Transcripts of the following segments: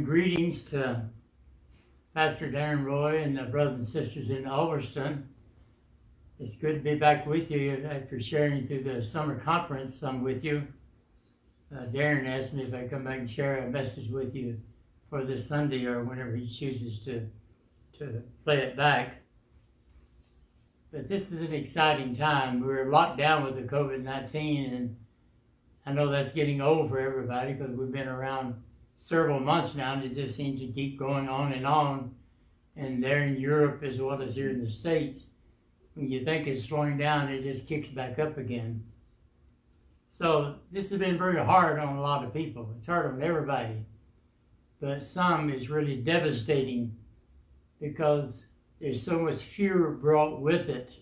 and greetings to Pastor Darren Roy and the brothers and sisters in Ulverston. It's good to be back with you after sharing through the summer conference I'm with you. Darren asked me if I'd come back and share a message with you for this Sunday or whenever he chooses to play it back. But this is an exciting time. We're locked down with the COVID-19, and I know that's getting old for everybody because we've been around several months now, and it just seems to keep going on. And there in Europe as well as here in the States, when you think it's slowing down, it just kicks back up again. So this has been very hard on a lot of people. It's hard on everybody. But some is really devastating because there's so much fear brought with it.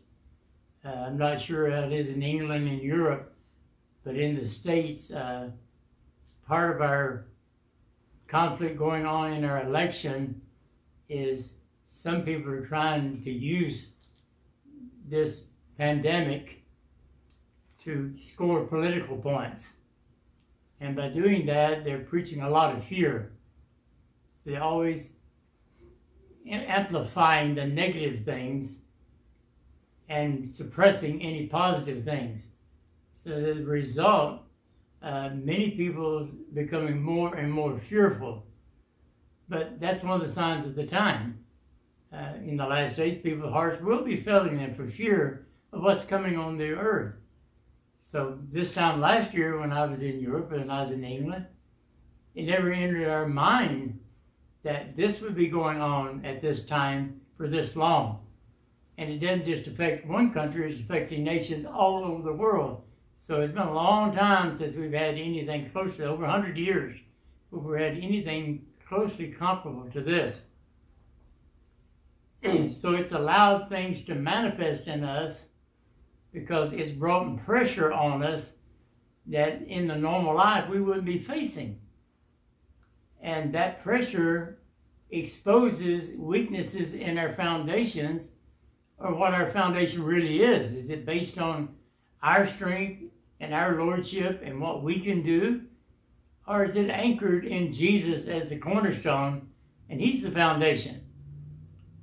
I'm not sure how it is in England and Europe, but in the States, part of our conflict going on in our election is some people are trying to use this pandemic to score political points. And by doing that, they're preaching a lot of fear. So they're always amplifying the negative things and suppressing any positive things. So as a result, many people becoming more and more fearful. But that's one of the signs of the time. In the last days, people's hearts will be failing them for fear of what's coming on the earth. So this time last year when I was in Europe and I was in England, it never entered our mind that this would be going on at this time for this long. And it doesn't just affect one country, it's affecting nations all over the world. So it's been a long time since we've had anything closely, over 100 years, where we had anything closely comparable to this. So it's allowed things to manifest in us because it's brought pressure on us that in the normal life we wouldn't be facing. And that pressure exposes weaknesses in our foundations, or what our foundation really is. Is it based on our strength and our lordship and what we can do? Or is it anchored in Jesus as the cornerstone, and he's the foundation?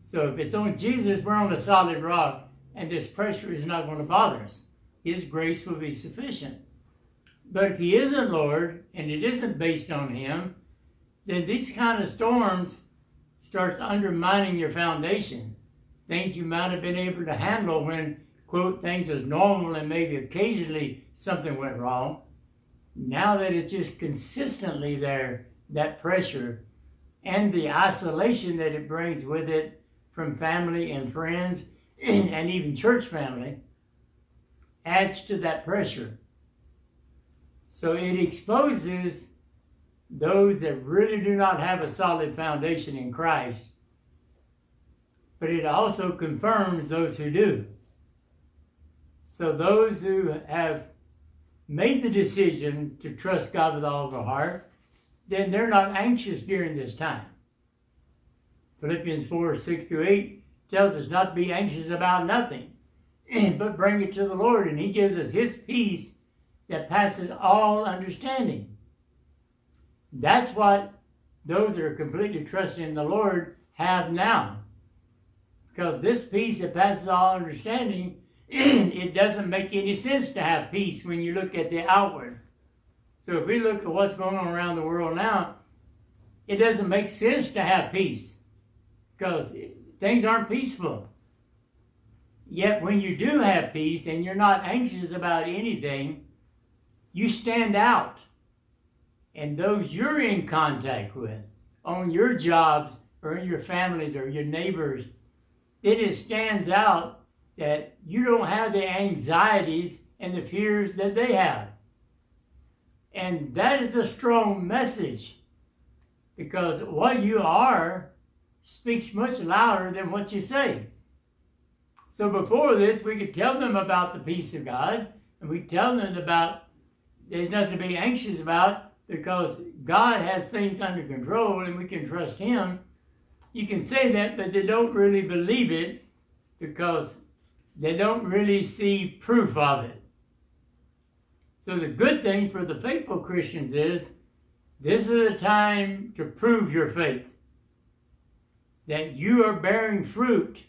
So if it's on Jesus, we're on a solid rock, and this pressure is not going to bother us. His grace will be sufficient. But if he isn't Lord, and it isn't based on him, then these kind of storms starts undermining your foundation. Things you might have been able to handle when, quote, things as normal and maybe occasionally something went wrong. Now that it's just consistently there, that pressure and the isolation that it brings with it from family and friends and even church family adds to that pressure. So it exposes those that really do not have a solid foundation in Christ, but it also confirms those who do. So those who have made the decision to trust God with all of their heart, then they're not anxious during this time. Philippians 4:6-8 tells us not to be anxious about nothing, but bring it to the Lord, and he gives us his peace that passes all understanding. That's what those that are completely trusting in the Lord have now. Because this peace that passes all understanding, it doesn't make any sense to have peace when you look at the outward. So if we look at what's going on around the world now, it doesn't make sense to have peace because things aren't peaceful. Yet when you do have peace and you're not anxious about anything, you stand out. And those you're in contact with, on your jobs or in your families or your neighbors, then it stands out that you don't have the anxieties and the fears that they have. And that is a strong message, because what you are speaks much louder than what you say. So before this, we could tell them about the peace of God, and we tell them about there's nothing to be anxious about because God has things under control and we can trust him. You can say that, but they don't really believe it because they don't really see proof of it. So the good thing for the faithful Christians is This is a time to prove your faith, that you are bearing fruit.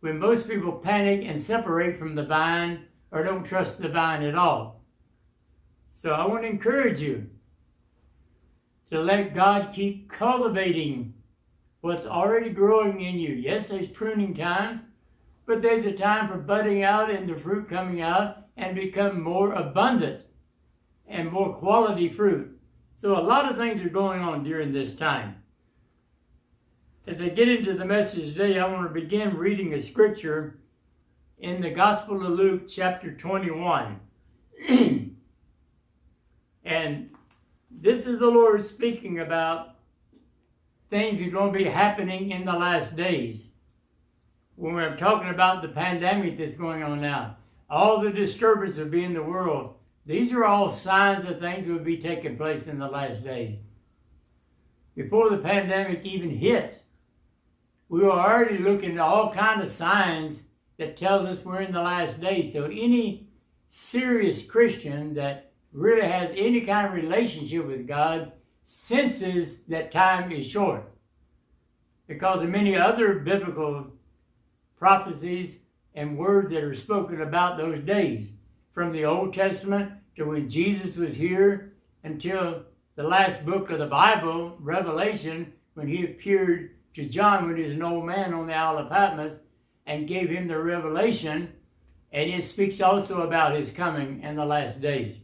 When most people panic and separate from the vine or don't trust the vine at all. So I want to encourage you to let God keep cultivating what's already growing in you. Yes, there's pruning times, but there's a time for budding out and the fruit coming out and become more abundant and more quality fruit. So a lot of things are going on during this time. As I get into the message today, I want to begin reading a scripture in the Gospel of Luke, chapter 21. And this is the Lord speaking about things that are going to be happening in the last days. When we're talking about the pandemic that's going on now, all the disturbance will be in the world. These are all signs of things that will be taking place in the last days. Before the pandemic even hit, we were already looking at all kinds of signs that tells us we're in the last days. So any serious Christian that really has any kind of relationship with God senses that time is short. Because of many other biblical prophecies and words that are spoken about those days, from the Old Testament to when Jesus was here until the last book of the Bible, Revelation, when he appeared to John when he was an old man on the Isle of Patmos, and gave him the revelation, and it speaks also about his coming in the last days.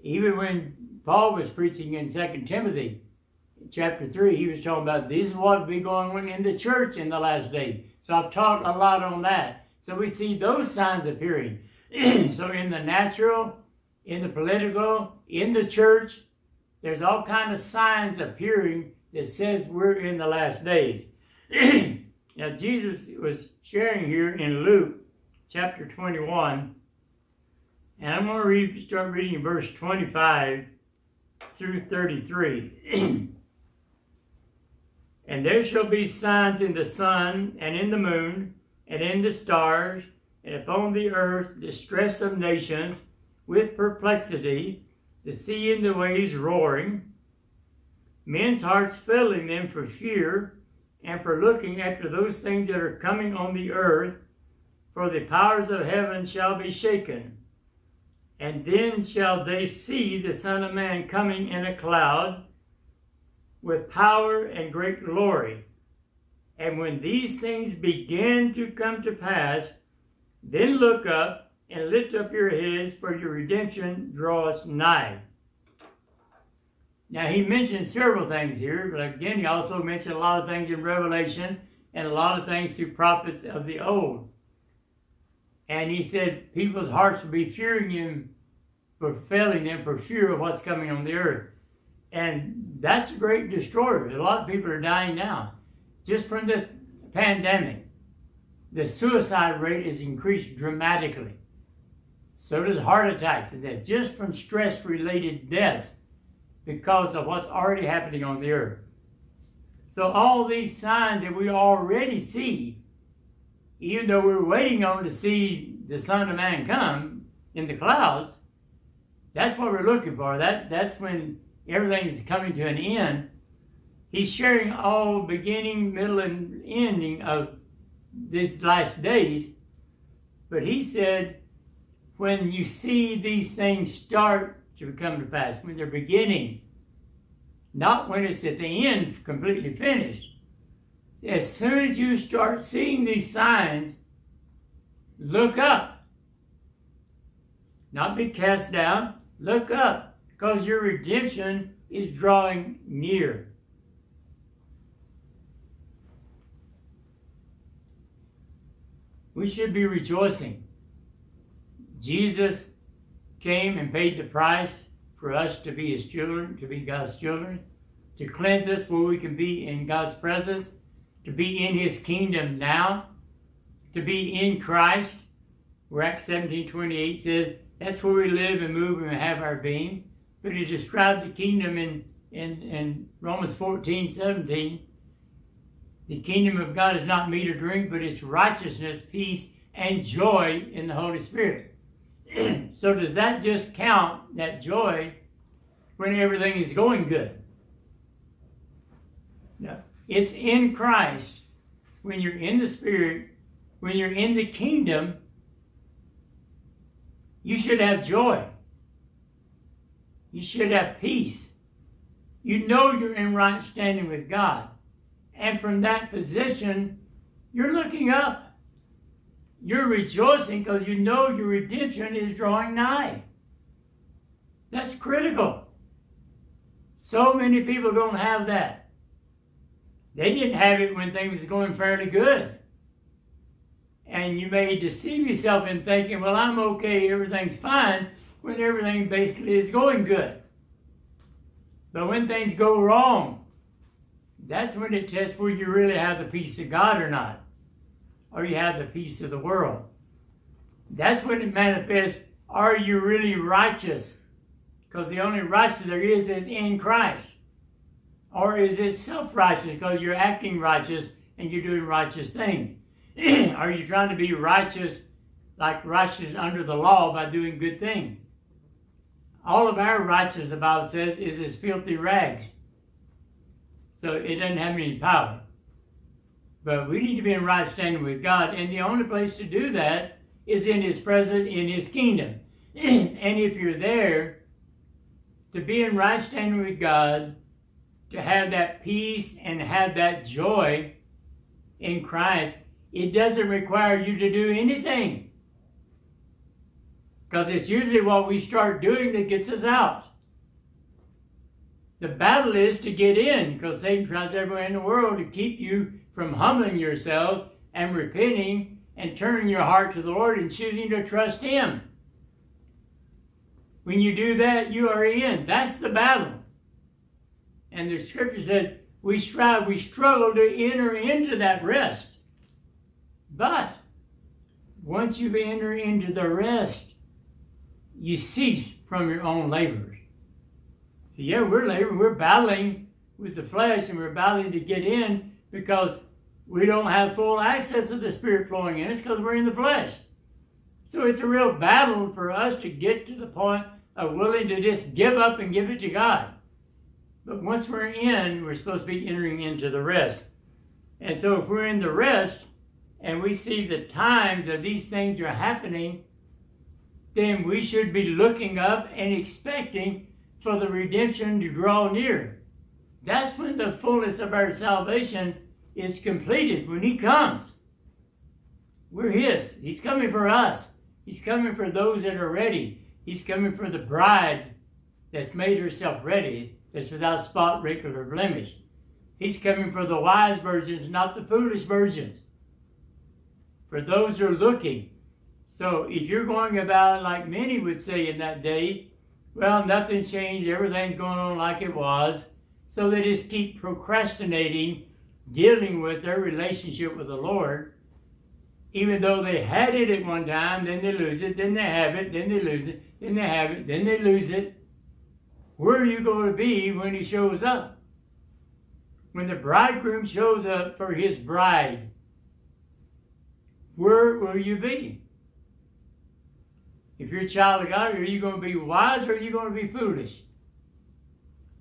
Even when Paul was preaching in 2nd Timothy, chapter 3, he was talking about this is what will be going on in the church in the last days. So I've taught a lot on that. So we see those signs appearing. So in the natural, in the political, in the church, there's all kinds of signs appearing that says we're in the last days. Now, Jesus was sharing here in Luke chapter 21, and I'm going to start reading verse 25 through 33. And there shall be signs in the sun, and in the moon, and in the stars, and upon the earth distress of nations with perplexity, the sea and the waves roaring, men's hearts failing them for fear, and for looking after those things that are coming on the earth, for the powers of heaven shall be shaken. And then shall they see the Son of Man coming in a cloud with power and great glory. And when these things begin to come to pass, then look up and lift up your heads, for your redemption draweth nigh. Now, he mentions several things here, but again, he also mentioned a lot of things in Revelation and a lot of things through prophets of the old. And he said people's hearts will be fearing him, for failing them for fear of what's coming on the earth. And that's a great destroyer. A lot of people are dying now just from this pandemic. The suicide rate is increased dramatically. So does heart attacks, and that's just from stress-related deaths, because of what's already happening on the earth. So all these signs that we already see, even though we're waiting on to see the Son of Man come in the clouds, that's what we're looking for. That's when everything is coming to an end. He's sharing all beginning, middle, and ending of these last days. But he said, when you see these things start to come to pass, when they're beginning, not when it's at the end, completely finished. As soon as you start seeing these signs, look up. Not be cast down, look up, because your redemption is drawing near. We should be rejoicing. Jesus came and paid the price for us to be his children, to be God's children, to cleanse us where we can be in God's presence, to be in his kingdom now, to be in Christ, where Acts 17:28 says, that's where we live and move and have our being. But he described the kingdom in Romans 14:17. The kingdom of God is not meat or drink, but it's righteousness, peace, and joy in the Holy Spirit. So does that just count, that joy, when everything is going good. No, it's in Christ, when you're in the Spirit, when you're in the kingdom, you should have joy. You should have peace. You know you're in right standing with God. And from that position, you're looking up. You're rejoicing because you know your redemption is drawing nigh. That's critical. So many people don't have that. They didn't have it when things were going fairly good. And you may deceive yourself in thinking, well, I'm okay, everything's fine, when everything basically is going good. But when things go wrong, that's when it tests whether you really have the peace of God or not, or you have the peace of the world. That's when it manifests, are you really righteous? Because the only righteous there is in Christ. Or is it self-righteous because you're acting righteous and you're doing righteous things? Are you trying to be righteous, like righteous under the law, by doing good things? All of our righteousness, the Bible says, is as filthy rags. So it doesn't have any power. But we need to be in right standing with God, and the only place to do that is in His presence, in His kingdom. And if you're there, to be in right standing with God, to have that peace and have that joy in Christ, it doesn't require you to do anything. Because it's usually what we start doing that gets us out. The battle is to get in, because Satan tries everywhere in the world to keep you from humbling yourself and repenting and turning your heart to the Lord and choosing to trust Him. When you do that, you are in. That's the battle. And the scripture said, we struggle to enter into that rest. But once you enter into the rest, you cease from your own labors. So yeah, we're laboring, we're battling with the flesh, and we're battling to get in because we don't have full access to the Spirit flowing in us because we're in the flesh. So it's a real battle for us to get to the point of willing to just give up and give it to God. But once we're in, we're supposed to be entering into the rest. And so if we're in the rest, and we see the times of these things are happening, then we should be looking up and expecting for the redemption to draw near. That's when the fullness of our salvation is completed, when He comes. We're His. He's coming for us. He's coming for those that are ready. He's coming for the bride that's made herself ready, that's without spot, wrinkle, or blemish. He's coming for the wise virgins, not the foolish virgins. For those who are looking. So if you're going about, like many would say in that day, well, nothing changed, everything's going on like it was, so they just keep procrastinating, dealing with their relationship with the Lord, even though they had it at one time, then they lose it, then they have it, then they lose it, then they have it, then they lose it. Where are you going to be when He shows up? When the bridegroom shows up for his bride, where will you be? If you're a child of God, are you going to be wise or are you going to be foolish?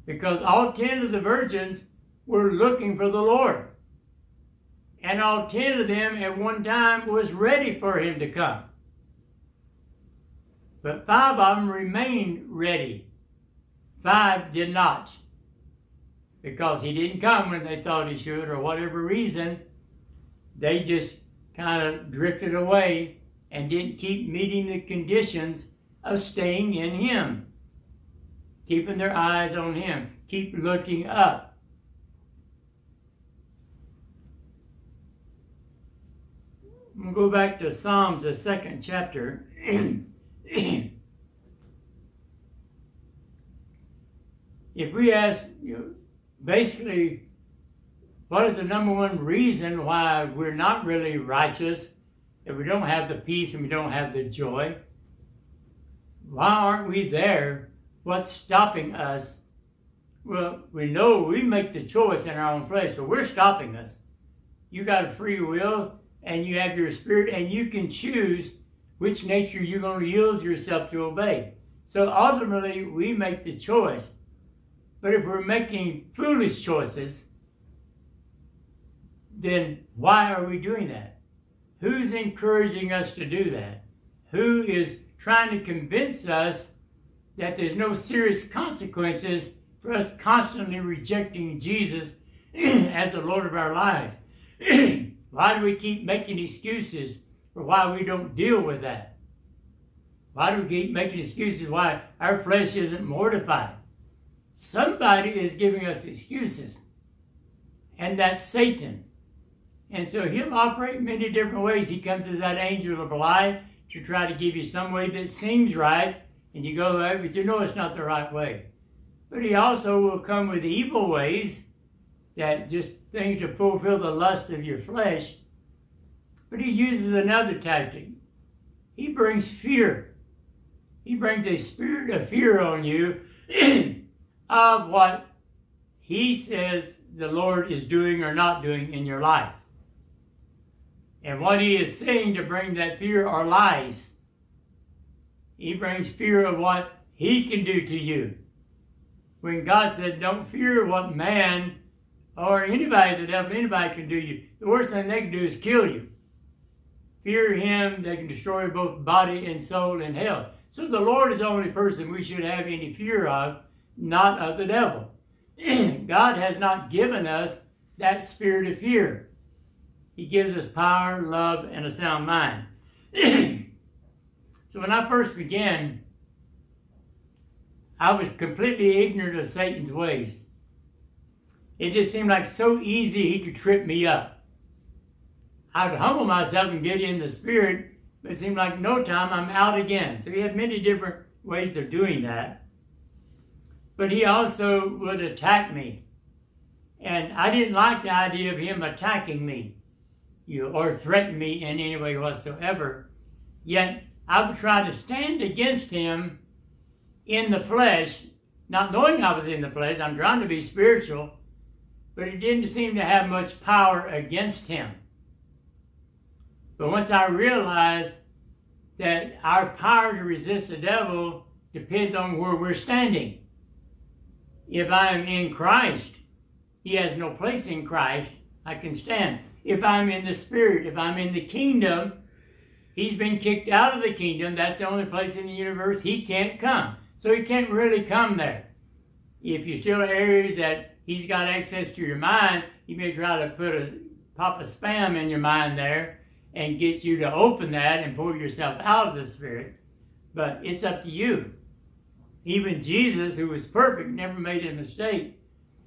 Because all 10 of the virgins were looking for the Lord. And all 10 of them at one time was ready for Him to come. But 5 of them remained ready. 5 did not. Because He didn't come when they thought He should, or whatever reason, they just kind of drifted away and didn't keep meeting the conditions of staying in Him, keeping their eyes on Him, keep looking up. We'll go back to Psalms, the 2nd chapter. If we ask, basically, what is the number one reason why we're not really righteous, if we don't have the peace and we don't have the joy? Why aren't we there? What's stopping us? Well, we know we make the choice in our own flesh, so we're stopping us. You got a free will and you have your spirit, and you can choose which nature you're going to yield yourself to obey. So ultimately, we make the choice. But if we're making foolish choices, then why are we doing that? Who's encouraging us to do that? Who is trying to convince us that there's no serious consequences for us constantly rejecting Jesus as the Lord of our lives? Why do we keep making excuses for why we don't deal with that? Why do we keep making excuses why our flesh isn't mortified? Somebody is giving us excuses, and that's Satan. And so he'll operate many different ways. He comes as that angel of light to try to give you some way that seems right, and you go there, but you know it's not the right way. But he also will come with evil ways, that just things to fulfill the lust of your flesh. But he uses another tactic. He brings fear. He brings a spirit of fear on you of what he says the Lord is doing or not doing in your life. And what he is saying to bring that fear are lies. He brings fear of what he can do to you. When God said, don't fear what man or anybody, the devil, anybody can do you. The worst thing they can do is kill you. Fear him, they can destroy both body and soul in hell. So the Lord is the only person we should have any fear of, not of the devil. God has not given us that spirit of fear. He gives us power, love, and a sound mind. So when I first began, I was completely ignorant of Satan's ways. It just seemed like so easy he could trip me up. I would humble myself and get in the spirit, but it seemed like no time, I'm out again. So he had many different ways of doing that. But he also would attack me. And I didn't like the idea of him attacking me or threatening me in any way whatsoever. Yet I would try to stand against him in the flesh, not knowing I was in the flesh. I'm trying to be spiritual. But it didn't seem to have much power against him. But once I realized that our power to resist the devil depends on where we're standing. If I am in Christ, he has no place in Christ, I can stand. If I'm in the Spirit, if I'm in the kingdom, he's been kicked out of the kingdom. That's the only place in the universe he can't come. So he can't really come there. If you're still in areas that he's got access to your mind, he may try to pop a spam in your mind there and get you to open that and pull yourself out of the spirit. But it's up to you. Even Jesus, who was perfect, never made a mistake.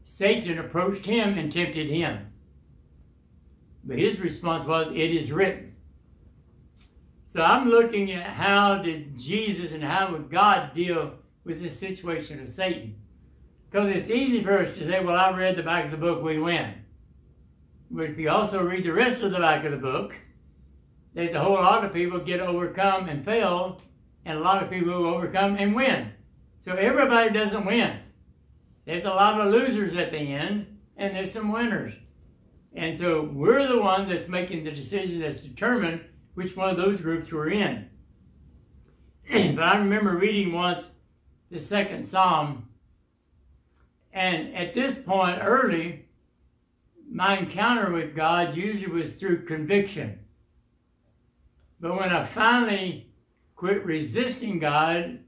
Satan approached him and tempted him. But his response was, it is written. So I'm looking at how did Jesus and how would God deal with this situation of Satan. Because it's easy for us to say, well, I read the back of the book, we win. But if you also read the rest of the back of the book, there's a whole lot of people get overcome and fail, and a lot of people who overcome and win. So everybody doesn't win. There's a lot of losers at the end, and there's some winners. And so we're the one that's making the decision that's determined which one of those groups we're in. But I remember reading once the 2nd Psalm, and at this point early, my encounter with God usually was through conviction. But when I finally quit resisting God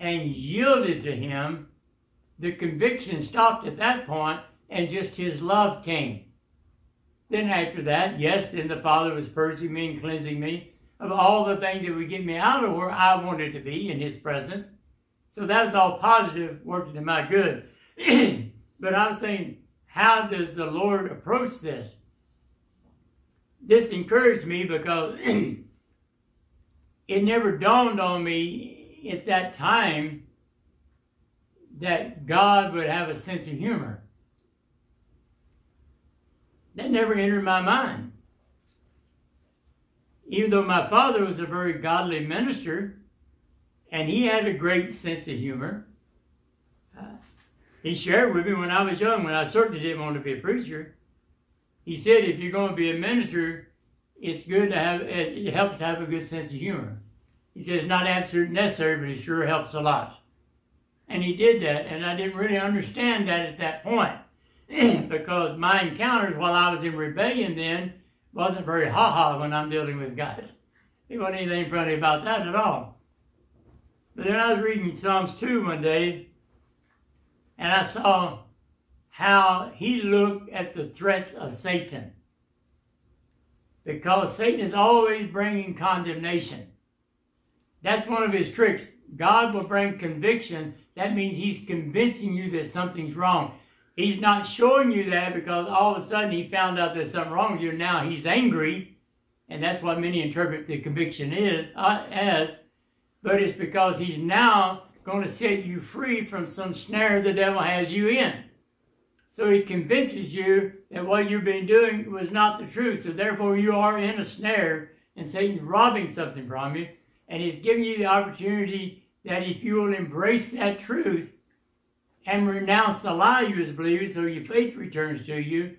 and yielded to him, the conviction stopped at that point and just his love came. Then after that, yes, then the Father was purging me and cleansing me of all the things that would get me out of where I wanted to be in his presence. So that was all positive, working to my good. But I was thinking, how does the Lord approach this? This encouraged me because it never dawned on me at that time that God would have a sense of humor. That never entered my mind. Even though my father was a very godly minister, and he had a great sense of humor, he shared with me when I was young, when I certainly didn't want to be a preacher. He said, if you're going to be a minister, it's good to have, it helps to have a good sense of humor. He said, it's not absolutely necessary, but it sure helps a lot. And he did that, and I didn't really understand that at that point because my encounters while I was in rebellion then wasn't very ha-ha when I'm dealing with God. There wasn't anything funny about that at all. But then I was reading Psalms 2 one day, and I saw how he looked at the threats of Satan. Because Satan is always bringing condemnation. That's one of his tricks. God will bring conviction. That means he's convincing you that something's wrong. He's not showing you that because all of a sudden he found out there's something wrong with you. Now he's angry. And that's what many interpret the conviction as. But it's because he's now going to set you free from some snare the devil has you in. So he convinces you that what you've been doing was not the truth. So therefore you are in a snare and Satan's robbing something from you. And he's giving you the opportunity that if you will embrace that truth and renounce the lie you as believers, so your faith returns to you,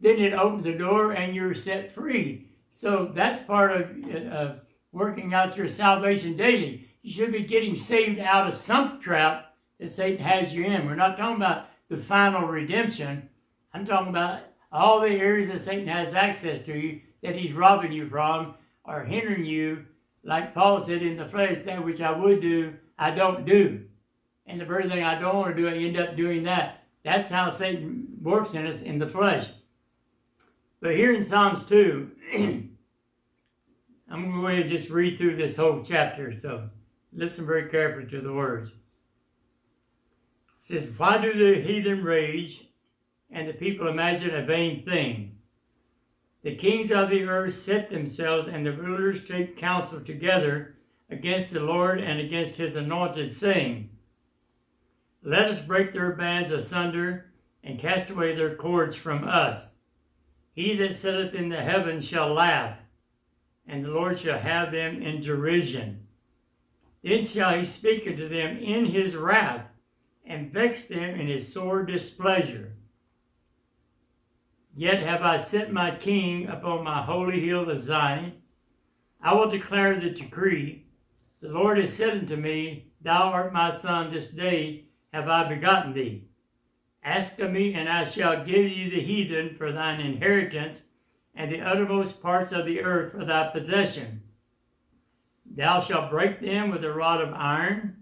then it opens the door and you're set free. So that's part of working out your salvation daily. You should be getting saved out of some trap that Satan has you in. We're not talking about the final redemption. I'm talking about all the areas that Satan has access to you that he's robbing you from or hindering you. Like Paul said, in the flesh, that which I would do, I don't do. And the very thing I don't want to do, I end up doing that. That's how Satan works in us, in the flesh. But here in Psalms 2, I'm going to just read through this whole chapter. So listen very carefully to the words. It says, why do the heathen rage and the people imagine a vain thing? The kings of the earth set themselves, and the rulers take counsel together against the Lord and against his anointed, saying, let us break their bands asunder and cast away their cords from us. He that sitteth in the heavens shall laugh, and the Lord shall have them in derision. Then shall he speak unto them in his wrath, and vex them in his sore displeasure. Yet have I set my king upon my holy hill of Zion. I will declare the decree. The Lord has said unto me, thou art my son, this day have I begotten thee. Ask of me, and I shall give thee the heathen for thine inheritance, and the uttermost parts of the earth for thy possession. Thou shalt break them with a rod of iron.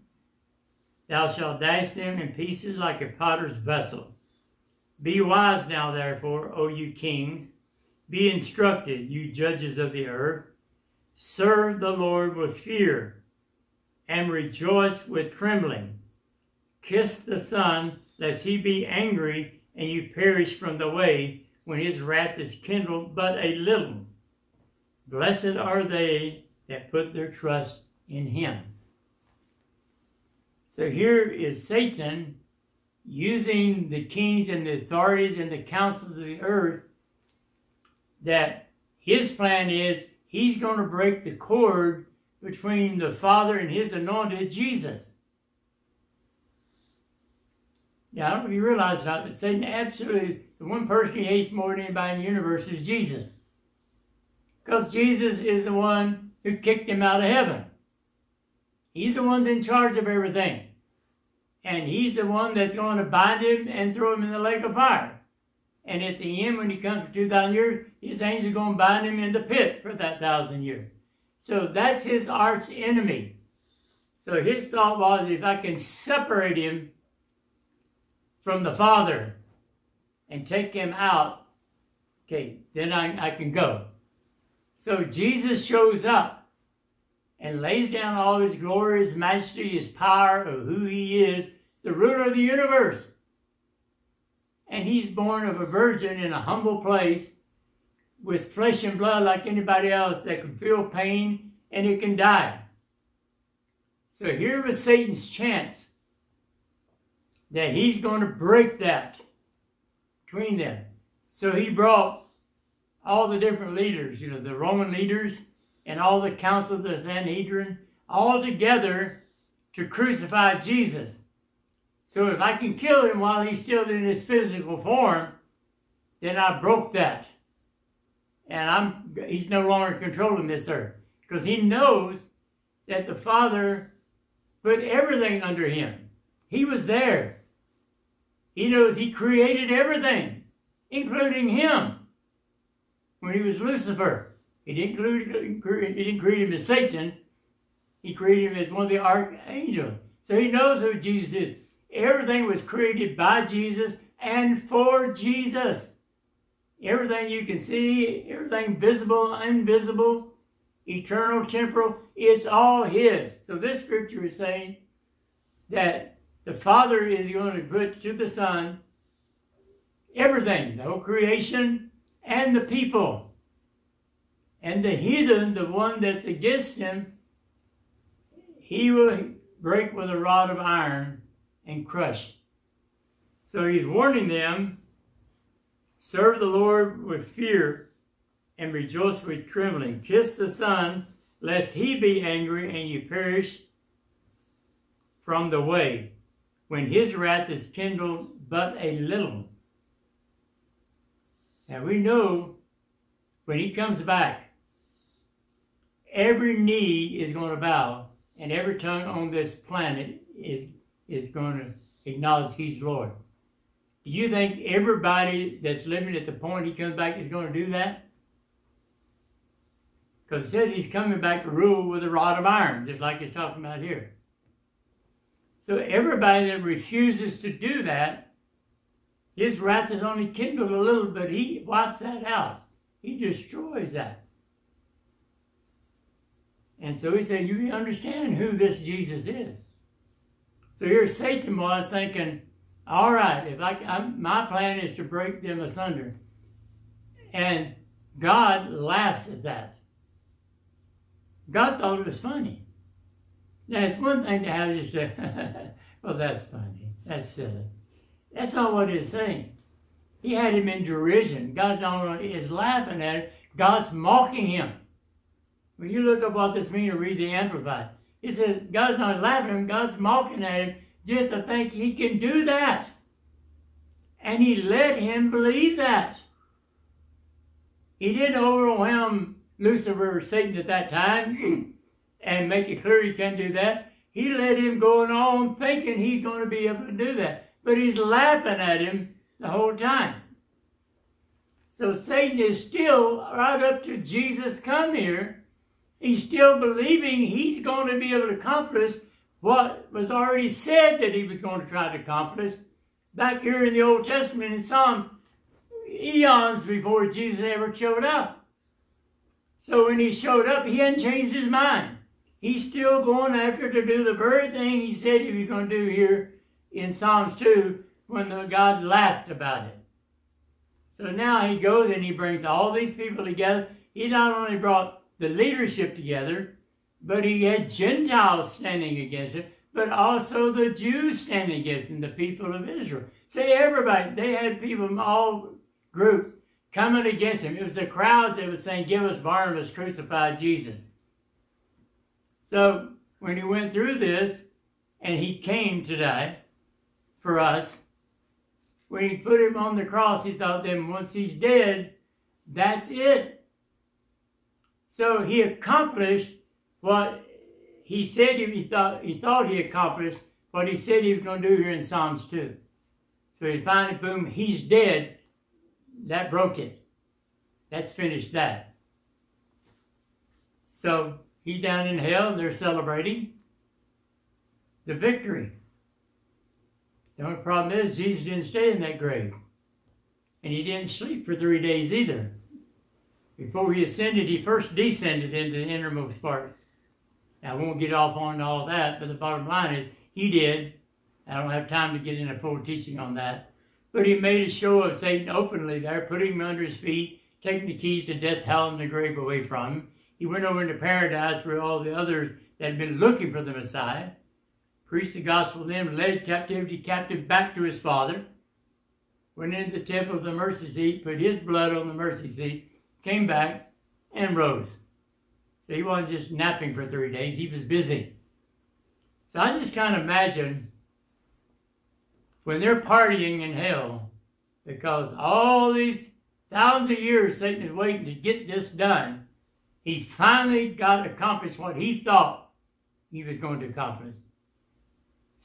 Thou shalt dash them in pieces like a potter's vessel. Be wise now, therefore, O you kings. Be instructed, you judges of the earth. Serve the Lord with fear and rejoice with trembling. Kiss the Son, lest he be angry and you perish from the way when his wrath is kindled but a little. Blessed are they that put their trust in him. So here is Satan using the kings and the authorities and the councils of the earth, that his plan is he's going to break the cord between the Father and his anointed Jesus. Now, I don't know if you realize that, but Satan absolutely, the one person he hates more than anybody in the universe is Jesus. Because Jesus is the one who kicked him out of heaven. He's the one's in charge of everything. And he's the one that's going to bind him and throw him in the lake of fire. And at the end, when he comes for 2,000 years, his angels are going to bind him in the pit for that 1,000 years. So that's his arch enemy. So his thought was, if I can separate him from the Father and take him out, okay, then I can go. So Jesus shows up and lays down all his glory, his majesty, his power of who he is, the ruler of the universe. And he's born of a virgin in a humble place with flesh and blood like anybody else that can feel pain and it can die. So here was Satan's chance that he's going to break that between them. So he brought all the different leaders, you know, the Roman leaders, and all the council of the Sanhedrin, all together to crucify Jesus. So if I can kill him while he's still in his physical form, then I broke that. And he's no longer controlling this earth. Because he knows that the Father put everything under him. He was there. He knows he created everything, including him. When he was Lucifer, he didn't create him as Satan. He created him as one of the archangels. So he knows who Jesus is. Everything was created by Jesus and for Jesus. Everything you can see, everything visible, invisible, eternal, temporal, it's all his. So this scripture is saying that the Father is going to put to the Son everything, the whole creation and the people. And the heathen, the one that's against him, he will break with a rod of iron and crush. So he's warning them, serve the Lord with fear and rejoice with trembling. Kiss the Son, lest he be angry and you perish from the way, when his wrath is kindled but a little. Now we know when he comes back, every knee is going to bow and every tongue on this planet is going to acknowledge he's Lord. Do you think everybody that's living at the point he comes back is going to do that? Because it says he's coming back to rule with a rod of iron, just like he's talking about here. So everybody that refuses to do that, his wrath is only kindled a little, but he wipes that out. He destroys that. And so he said, you understand who this Jesus is. So here Satan was thinking, all right, if my plan is to break them asunder. And God laughs at that. God thought it was funny. Now, it's one thing to have just say, well, that's funny. That's silly. That's not what it's saying. He had him in derision. God not only is laughing at it, God's mocking him. When you look up what this means and read the Amplified, it says God's not laughing at him, God's mocking at him just to think he can do that. And he let him believe that. He didn't overwhelm Lucifer or Satan at that time and make it clear he can't do that. He let him go on thinking he's going to be able to do that. But he's laughing at him the whole time. So Satan is still, right up to Jesus come here, he's still believing he's going to be able to accomplish what was already said that he was going to try to accomplish. Back here in the Old Testament in Psalms, eons before Jesus ever showed up. So when he showed up, he hadn't changed his mind. He's still going after to do the very thing he said he was going to do here in Psalms 2 when God laughed about it. So now he goes and he brings all these people together. He not only brought the leadership together, but he had Gentiles standing against it, but also the Jews standing against him, the people of Israel. So everybody, they had people from all groups coming against him. It was the crowds that were saying, give us Barnabas, crucify Jesus. So when he went through this, and he came to die for us, when he put him on the cross, he thought then once he's dead, that's it. So he accomplished what he said he thought he accomplished, what he said he was going to do here in Psalms 2. So he finally, boom, he's dead. That broke it. That's finished that. So he's down in hell and they're celebrating the victory. The only problem is Jesus didn't stay in that grave. And he didn't sleep for 3 days either. Before he ascended, he first descended into the innermost parts. Now, I won't get off on all that, but the bottom line is he did. I don't have time to get into full teaching on that. But he made a show of Satan openly there, putting him under his feet, taking the keys to death, hell, and the grave away from him. He went over into paradise where all the others that had been looking for the Messiah. Preached the gospel to them, led captivity captive back to his Father. Went into the temple of the mercy seat, put his blood on the mercy seat, came back, and rose. So he wasn't just napping for 3 days. He was busy. So I just kind of imagine when they're partying in hell, because all these thousands of years Satan is waiting to get this done, he finally got accomplished what he thought he was going to accomplish.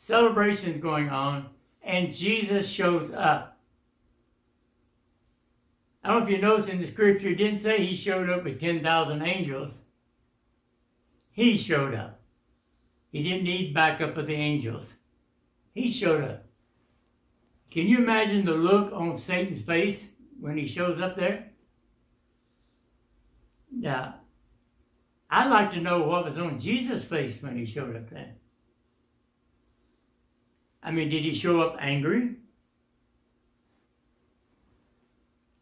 celebrations going on, and Jesus shows up. I don't know if you notice in the scripture, it didn't say he showed up with 10,000 angels. He showed up. He didn't need backup of the angels. He showed up. Can you imagine the look on Satan's face when he shows up there? Now, I'd like to know what was on Jesus' face when he showed up there. I mean, did he show up angry?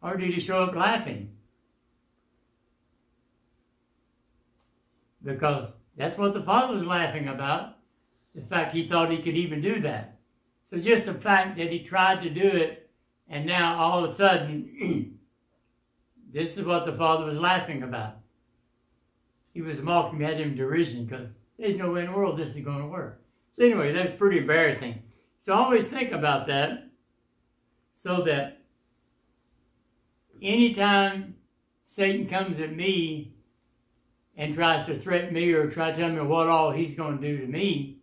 Or did he show up laughing? Because that's what the Father was laughing about, the fact he thought he could even do that. So just the fact that he tried to do it, and now all of a sudden, this is what the Father was laughing about. He was mocking at him in derision, because there's no way in the world this is going to work. So anyway, that's pretty embarrassing. So always think about that, so that anytime Satan comes at me and tries to threaten me or try to tell me what all he's going to do to me,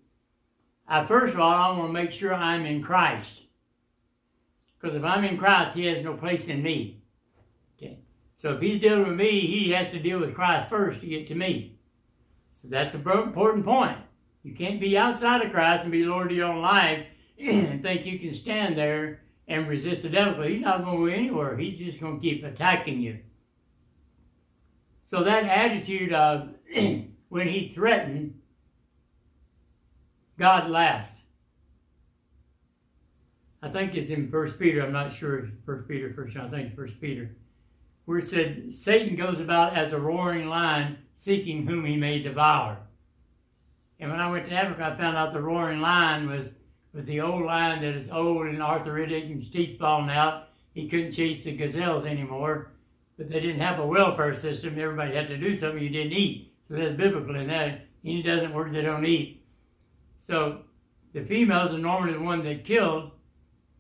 first of all, I want to make sure I'm in Christ. Because if I'm in Christ, he has no place in me. Okay. So if he's dealing with me, he has to deal with Christ first to get to me. So that's an important point. You can't be outside of Christ and be Lord of your own life and think you can stand there and resist the devil. He's not going to go anywhere. He's just going to keep attacking you. So that attitude of when he threatened, God laughed. I think it's in 1st Peter. I'm not sure it's 1st Peter, 1st John. I think it's 1st Peter. Where it said, Satan goes about as a roaring lion, seeking whom he may devour. And when I went to Africa, I found out the roaring lion was the old lion that is old and arthritic and his teeth falling out. He couldn't chase the gazelles anymore. But they didn't have a welfare system. Everybody had to do something. You didn't eat. So that's biblical in that. Any doesn't work, they don't eat. So the females are normally the one that killed,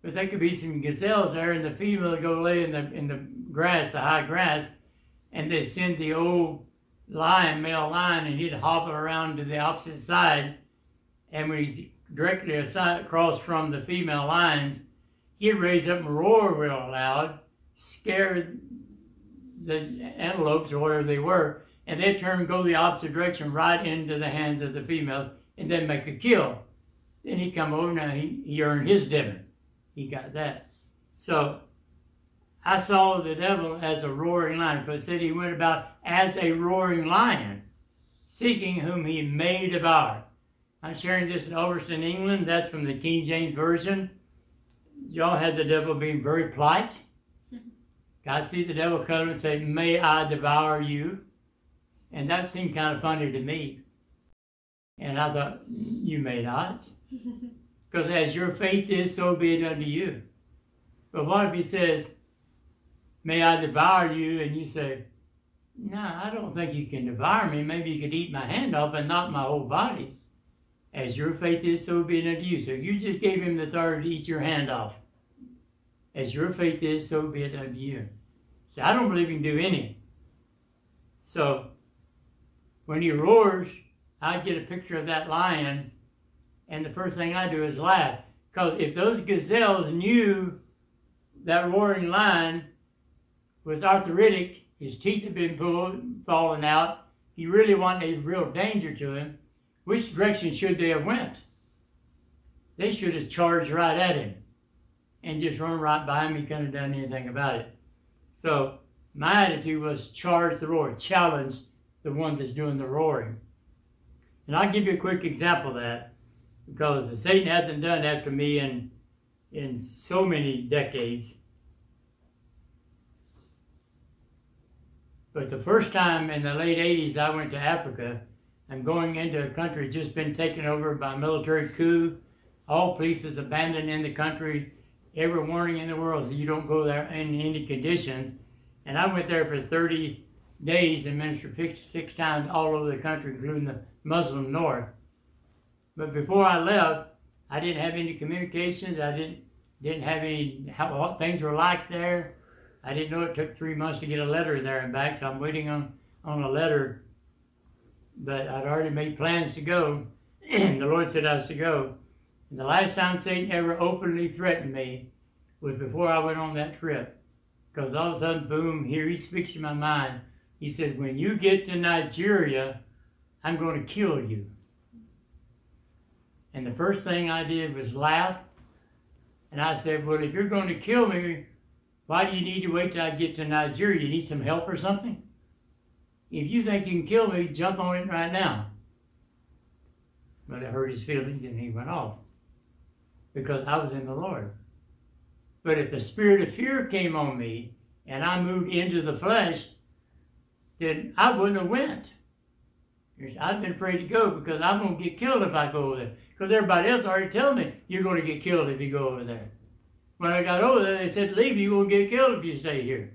but there could be some gazelles there, and the females go lay in the grass, the high grass, and they send the old lion, male lion, and he'd hobble around to the opposite side. And when he's directly across from the female lions, he'd raise up and roar real loud, scare the antelopes or whatever they were, and they'd turn and go the opposite direction right into the hands of the females and then make a kill. Then he come over, now he earned his dinner. He got that. So I saw the devil as a roaring lion, because it said he went about as a roaring lion, seeking whom he may devour. I'm sharing this in Ulverston, England. That's from the King James Version. Y'all had the devil being very polite. I see the devil come and say, may I devour you? And that seemed kind of funny to me. And I thought, you may not. Because as your faith is, so be it unto you. But what if he says, may I devour you? And you say, no, I don't think you can devour me. Maybe you could eat my hand off and not my whole body. As your faith is, so be it unto you. So you just gave him the authority to eat your hand off. As your faith is, so be it unto you. So I don't believe he can do any. So when he roars, I get a picture of that lion, and the first thing I do is laugh. Because if those gazelles knew that roaring lion was arthritic, his teeth had been falling out, he really wasn't a real danger to him, which direction should they have went? They should have charged right at him and just run right by him. He couldn't have done anything about it. So my attitude was charge the roar, challenge the one that's doing the roaring. And I'll give you a quick example of that, because Satan hasn't done that to me in so many decades. But the first time in the late 80s I went to Africa, I'm going into a country just been taken over by a military coup. All police is abandoned in the country. Every warning in the world is you don't go there in any conditions. And I went there for 30 days and ministered 56 times all over the country, including the Muslim north. But before I left, I didn't have any communications. I didn't have any, how things were like there. I didn't know it took 3 months to get a letter there and back, so I'm waiting on a letter. But I'd already made plans to go, and the Lord said I was to go. And the last time Satan ever openly threatened me was before I went on that trip. Because all of a sudden, boom, here he speaks in my mind. He says, when you get to Nigeria, I'm going to kill you. And the first thing I did was laugh. And I said, well, if you're going to kill me, why do you need to wait till I get to Nigeria? You need some help or something? If you think you can kill me, jump on it right now. But it hurt his feelings and he went off because I was in the Lord. But if the spirit of fear came on me and I moved into the flesh, then I wouldn't have went. I've been afraid to go because I'm going to get killed if I go over there. Because everybody else already told me, you're going to get killed if you go over there. When I got over there, they said, leave, you will get killed if you stay here.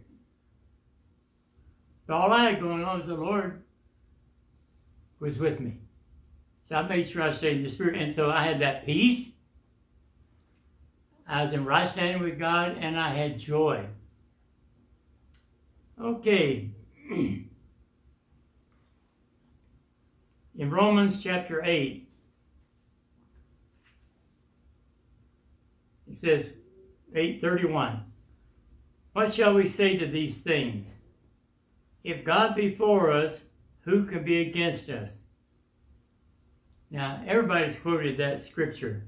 But all I had going on was the Lord was with me. So I made sure I stayed in the Spirit. And so I had that peace. I was in right standing with God, and I had joy. Okay. In Romans chapter 8, it says, 8:31, what shall we say to these things? If God be for us, who can be against us? Now, everybody's quoted that scripture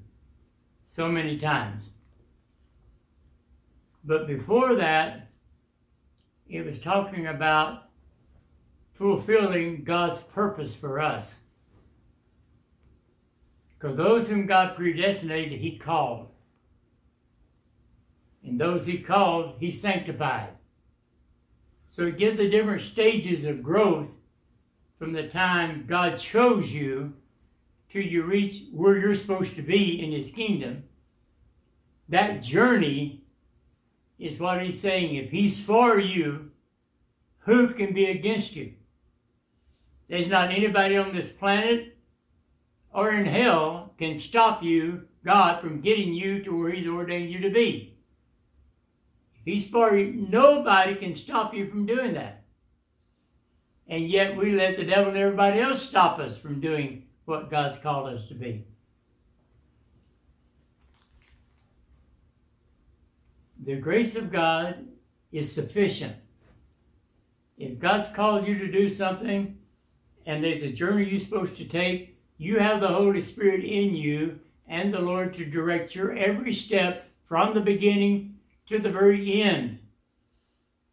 so many times. But before that, it was talking about fulfilling God's purpose for us. Because those whom God predestinated, He called. And those He called, He sanctified. So it gives the different stages of growth from the time God chose you till you reach where you're supposed to be in His kingdom. That journey is what He's saying. If He's for you, who can be against you? There's not anybody on this planet or in hell can stop you, God, from getting you to where He's ordained you to be. If He's for you, nobody can stop you from doing that. And yet we let the devil and everybody else stop us from doing what God's called us to be. The grace of God is sufficient. If God's called you to do something, and there's a journey you're supposed to take, you have the Holy Spirit in you and the Lord to direct your every step from the beginning to the very end.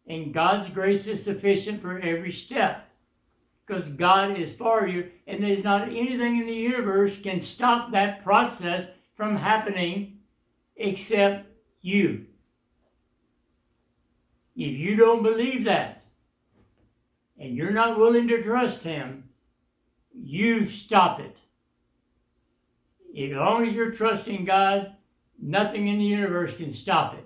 And God's grace is sufficient for every step. Because God is for you, and there's not anything in the universe can stop that process from happening except you. If you don't believe that, and you're not willing to trust Him, you stop it. As long as you're trusting God, nothing in the universe can stop it.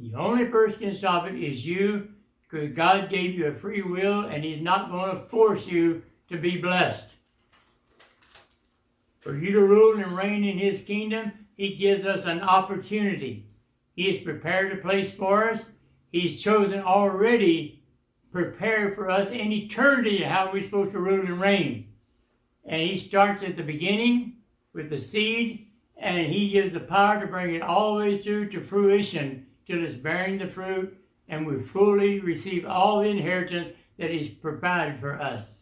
The only person who can stop it is you. Because God gave you a free will, and He's not going to force you to be blessed. For you to rule and reign in His kingdom, He gives us an opportunity. He has prepared a place for us. He's chosen already, prepared for us in eternity how we're supposed to rule and reign. And He starts at the beginning with the seed, and He gives the power to bring it all the way through to fruition till it's bearing the fruit, and we fully receive all the inheritance that He's provided for us.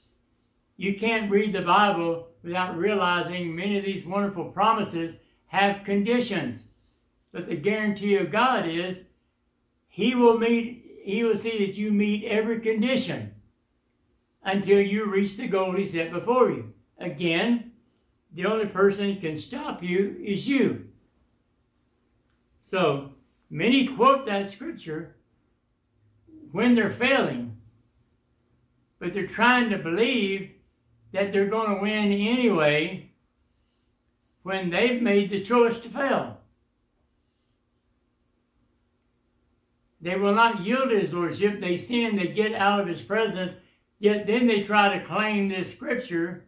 You can't read the Bible without realizing many of these wonderful promises have conditions. But the guarantee of God is He will see that you meet every condition until you reach the goal He set before you. Again, the only person who can stop you is you. So, many quote that scripture when they're failing, but they're trying to believe that they're going to win anyway when they've made the choice to fail. They will not yield to His Lordship. They sin, they get out of His presence, yet then they try to claim this scripture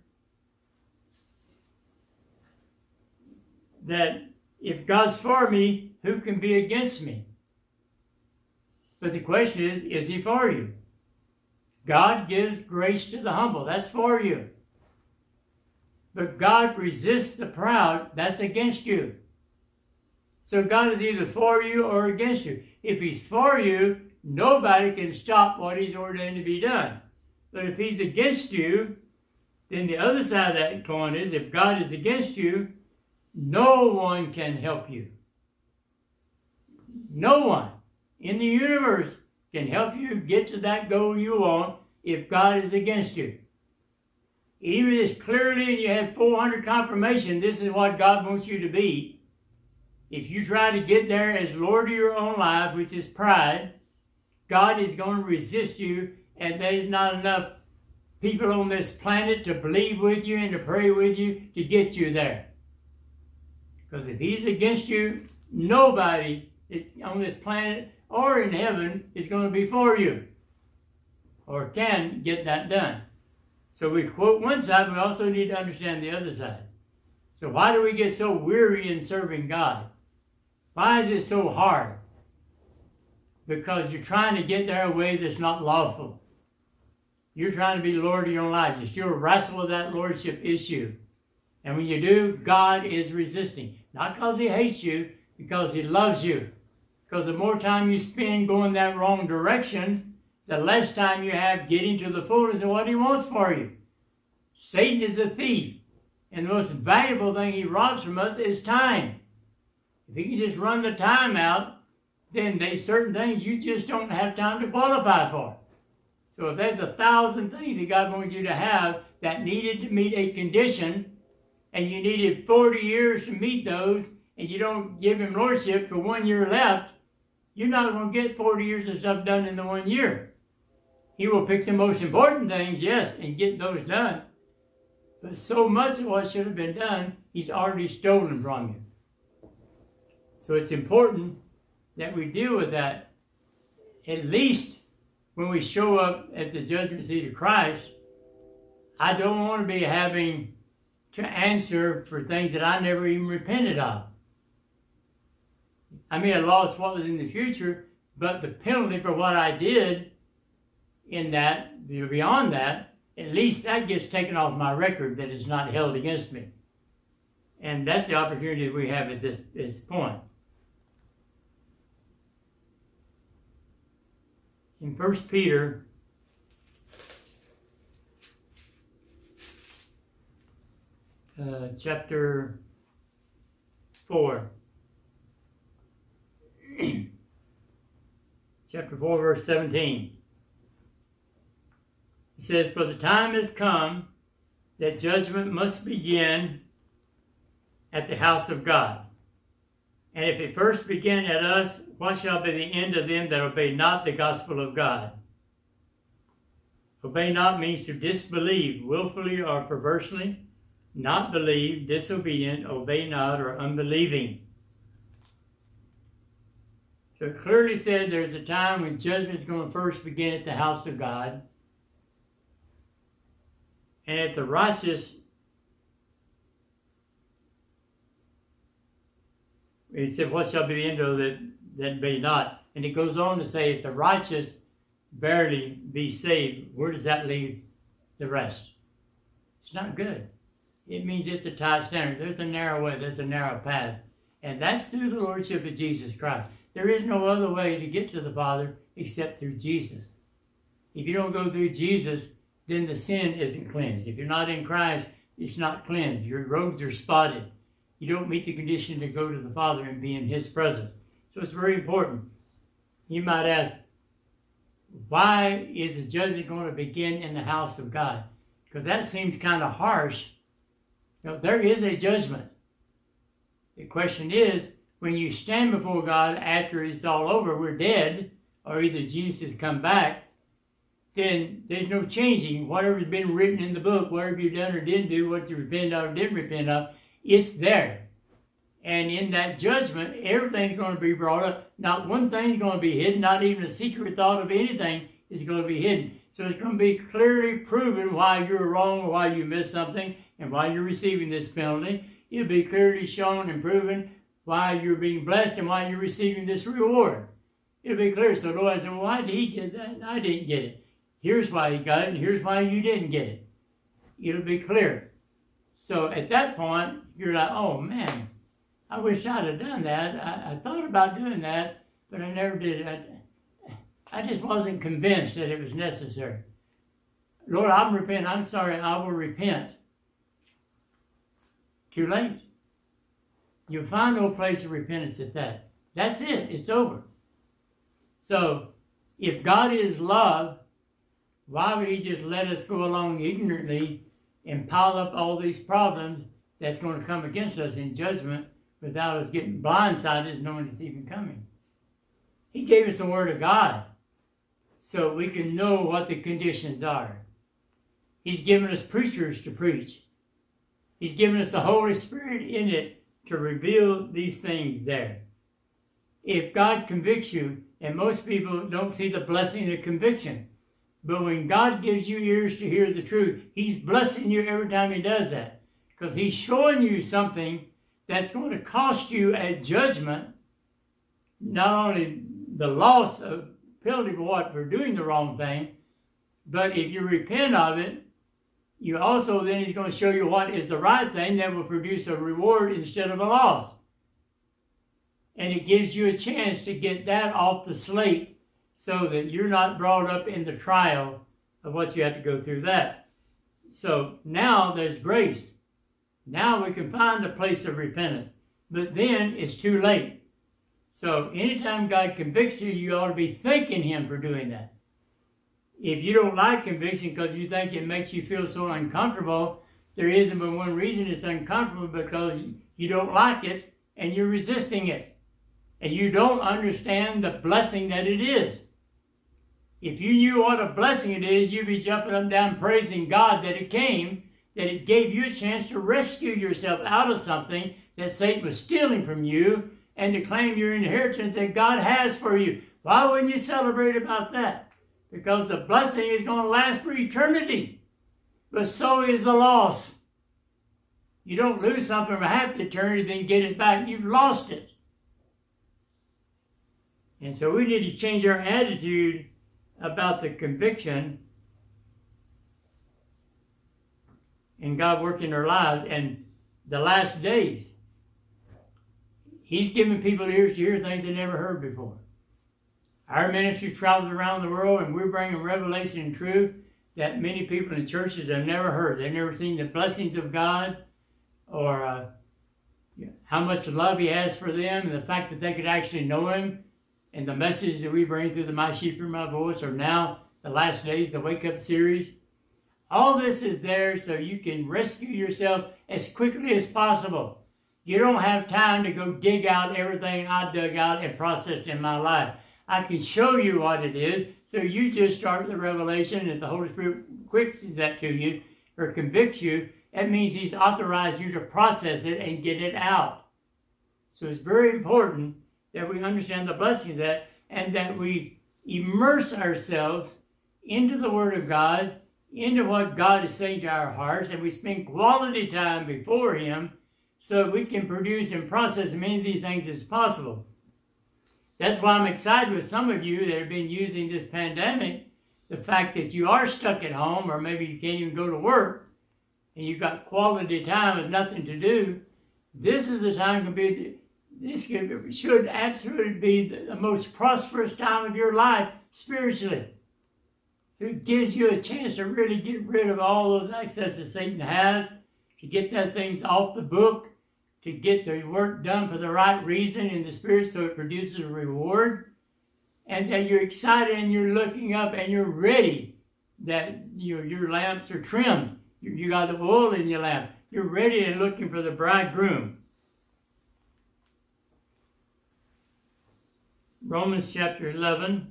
that if God's for me, who can be against me? But the question is He for you? God gives grace to the humble. That's for you. But God resists the proud. That's against you. So God is either for you or against you. If he's for you, nobody can stop what he's ordained to be done. But if he's against you, then the other side of that coin is, if God is against you, no one can help you. No one in the universe can help you get to that goal you want if God is against you. Even as clearly you have 400 confirmation, this is what God wants you to be. If you try to get there as Lord of your own life, which is pride, God is going to resist you, and there's not enough people on this planet to believe with you and to pray with you to get you there. Because if he's against you, nobody on this planet or in heaven is going to be for you or can get that done. So we quote one side, we also need to understand the other side. So why do we get so weary in serving God? Why is it so hard? Because you're trying to get there a way that's not lawful. You're trying to be Lord of your own life. You still wrestle with that lordship issue. And when you do, God is resisting. Not because he hates you, because he loves you. Because the more time you spend going that wrong direction, the less time you have getting to the fullness of what he wants for you. Satan is a thief. And the most valuable thing he robs from us is time. If he can just run the time out, then there's certain things you just don't have time to qualify for. So if there's 1,000 things that God wants you to have that needed to meet a condition, and you needed 40 years to meet those, and you don't give him lordship for 1 year left, you're not going to get 40 years of stuff done in the 1 year. He will pick the most important things, yes, and get those done. But so much of what should have been done, he's already stolen from you. So it's important that we deal with that, at least when we show up at the judgment seat of Christ. I don't want to be having to answer for things that I never even repented of. I may have lost what was in the future, but the penalty for what I did in that, beyond that, at least that gets taken off my record, that is not held against me. And that's the opportunity we have at this point. In 1st Peter, chapter 4. Chapter 4, verse 17. It says, "For the time has come that judgment must begin at the house of God. And if it first begin at us, what shall be the end of them that obey not the gospel of God?" Obey not means to disbelieve willfully or perversely, not believe, disobedient, obey not, or unbelieving. So it clearly said there's a time when judgment is going to first begin at the house of God. And if the righteous, he said, what shall be the end of it that be not? And it goes on to say, if the righteous barely be saved, where does that leave the rest? It's not good. It means it's a tight standard. There's a narrow way, there's a narrow path. And that's through the lordship of Jesus Christ. There is no other way to get to the Father except through Jesus. If you don't go through Jesus, then the sin isn't cleansed. If you're not in Christ, it's not cleansed. Your robes are spotted. You don't meet the condition to go to the Father and be in his presence. So it's very important. You might ask, why is the judgment going to begin in the house of God? Because that seems kind of harsh. Now, there is a judgment. The question is, when you stand before God after it's all over, we're dead, or either Jesus has come back, then there's no changing. Whatever's been written in the book, whatever you've done or didn't do, what you repent of or didn't repent of, it's there. And in that judgment, everything's going to be brought up. Not one thing's going to be hidden. Not even a secret thought of anything is going to be hidden. So it's going to be clearly proven why you're wrong or why you missed something and why you're receiving this penalty. It'll be clearly shown and proven why you're being blessed and why you're receiving this reward. It'll be clear. So the Lord said, well, why did he get that and I didn't get it? Here's why he got it and here's why you didn't get it. It'll be clear. So at that point, you're like, oh man, I wish I'd have done that. I thought about doing that, but I never did. I just wasn't convinced that it was necessary. Lord, I'm repenting. I'm sorry. I will repent. Too late. You'll find no place of repentance at that. That's it. It's over. So if God is love, why would he just let us go along ignorantly and pile up all these problems that's going to come against us in judgment without us getting blindsided and knowing it's even coming? He gave us the Word of God so we can know what the conditions are. He's given us preachers to preach. He's given us the Holy Spirit in it to reveal these things there. If God convicts you, and most people don't see the blessing of conviction, but when God gives you ears to hear the truth, he's blessing you every time he does that, because he's showing you something that's going to cost you at judgment, not only the loss of penalty for doing the wrong thing, but if you repent of it, you also then he's going to show you what is the right thing that will produce a reward instead of a loss. And it gives you a chance to get that off the slate, so that you're not brought up in the trial of what you have to go through that. So now there's grace. Now we can find a place of repentance. But then it's too late. So anytime God convicts you, you ought to be thanking him for doing that. If you don't like conviction because you think it makes you feel so uncomfortable, there isn't but one reason it's uncomfortable, because you don't like it and you're resisting it. And you don't understand the blessing that it is. If you knew what a blessing it is, you'd be jumping up and down praising God that it came, that it gave you a chance to rescue yourself out of something that Satan was stealing from you and to claim your inheritance that God has for you. Why wouldn't you celebrate about that? Because the blessing is going to last for eternity. But so is the loss. You don't lose something for half the eternity, then get it back. You've lost it. And so we need to change our attitude about the conviction and God working our lives and the last days. He's giving people ears to hear things they never heard before. Our ministry travels around the world, and we're bringing revelation and truth that many people in churches have never heard. They've never seen the blessings of God, or how much love he has for them, and the fact that they could actually know him. And the message that we bring through the My Sheep Hear My Voice, or now the last days, the Wake Up series. All this is there so you can rescue yourself as quickly as possible. You don't have time to go dig out everything I dug out and processed in my life. I can show you what it is, so you just start with the revelation, and the Holy Spirit quickens that to you or convicts you. That means he's authorized you to process it and get it out. So it's very important that we understand the blessing of that, and that we immerse ourselves into the Word of God, into what God is saying to our hearts, and we spend quality time before him so we can produce and process as many of these things as possible. That's why I'm excited with some of you that have been using this pandemic, the fact that you are stuck at home, or maybe you can't even go to work, and you've got quality time with nothing to do. This is the time to be... This should absolutely be the most prosperous time of your life spiritually. So it gives you a chance to really get rid of all those excesses Satan has, to get those things off the book, to get the work done for the right reason in the Spirit so it produces a reward. And that you're excited and you're looking up and you're ready, that your lamps are trimmed. You got the oil in your lamp. You're ready and looking for the bridegroom. Romans chapter 11.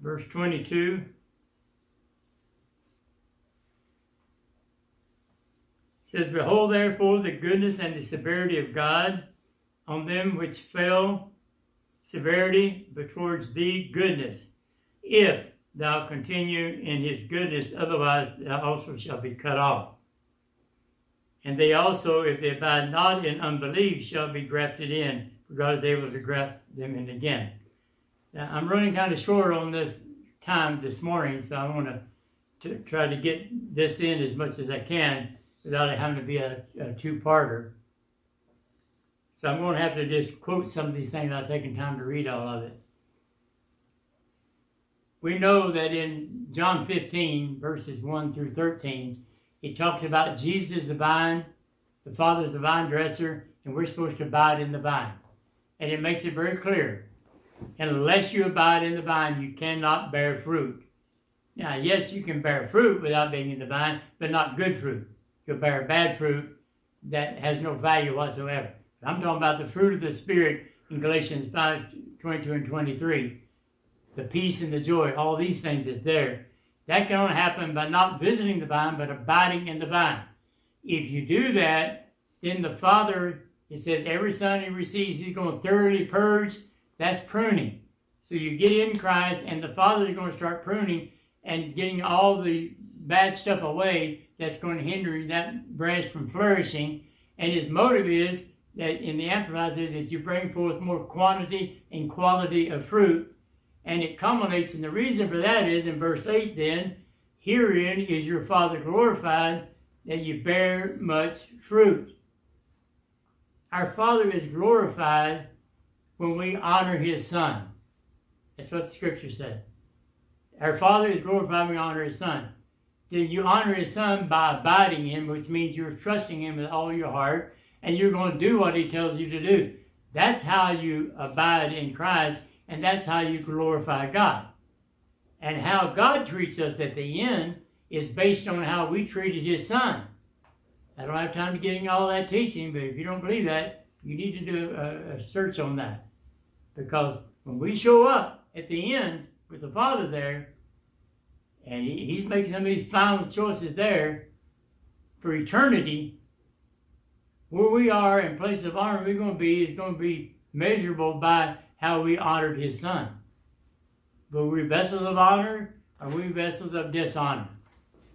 Verse 22. It says, "Behold, therefore, the goodness and the severity of God on them which fell, severity, but towards thee goodness. If thou continue in his goodness, otherwise thou also shalt be cut off. And they also, if they abide not in unbelief, shall be grafted in, for God is able to graft them in again." Now, I'm running kind of short on this time this morning, so I want to try to get this in as much as I can without it having to be a two-parter. So I'm going to have to just quote some of these things without taking time to read all of it. We know that in John 15, verses 1 through 13, he talks about Jesus the vine, the Father's the vine dresser, and we're supposed to abide in the vine. And it makes it very clear. Unless you abide in the vine, you cannot bear fruit. Now, yes, you can bear fruit without being in the vine, but not good fruit. You'll bear bad fruit that has no value whatsoever. But I'm talking about the fruit of the Spirit in Galatians 5, 22 and 23. The peace and the joy, all these things is there. That can only happen by not visiting the vine, but abiding in the vine. If you do that, then the Father, it says, every son he receives, he's going to thoroughly purge. That's pruning. So you get in Christ, and the Father is going to start pruning and getting all the bad stuff away that's going to hinder that branch from flourishing. And his motive is that in the Amplified, that you bring forth more quantity and quality of fruit. And it culminates, and the reason for that is in verse 8 then, herein is your Father glorified, that you bear much fruit. Our Father is glorified when we honor his Son. That's what the Scripture said. Our Father is glorified when we honor his Son. Then you honor his Son by abiding in him, which means you're trusting him with all your heart, and you're going to do what he tells you to do. That's how you abide in Christ. And that's how you glorify God. And how God treats us at the end is based on how we treated his Son. I don't have time to get into all that teaching, but if you don't believe that, you need to do a search on that. Because when we show up at the end with the Father there, and he's making some of these final choices there for eternity, where we are in place of honor we're going to be is going to be measurable by how we honored his Son. Were we vessels of honor, or were we vessels of dishonor?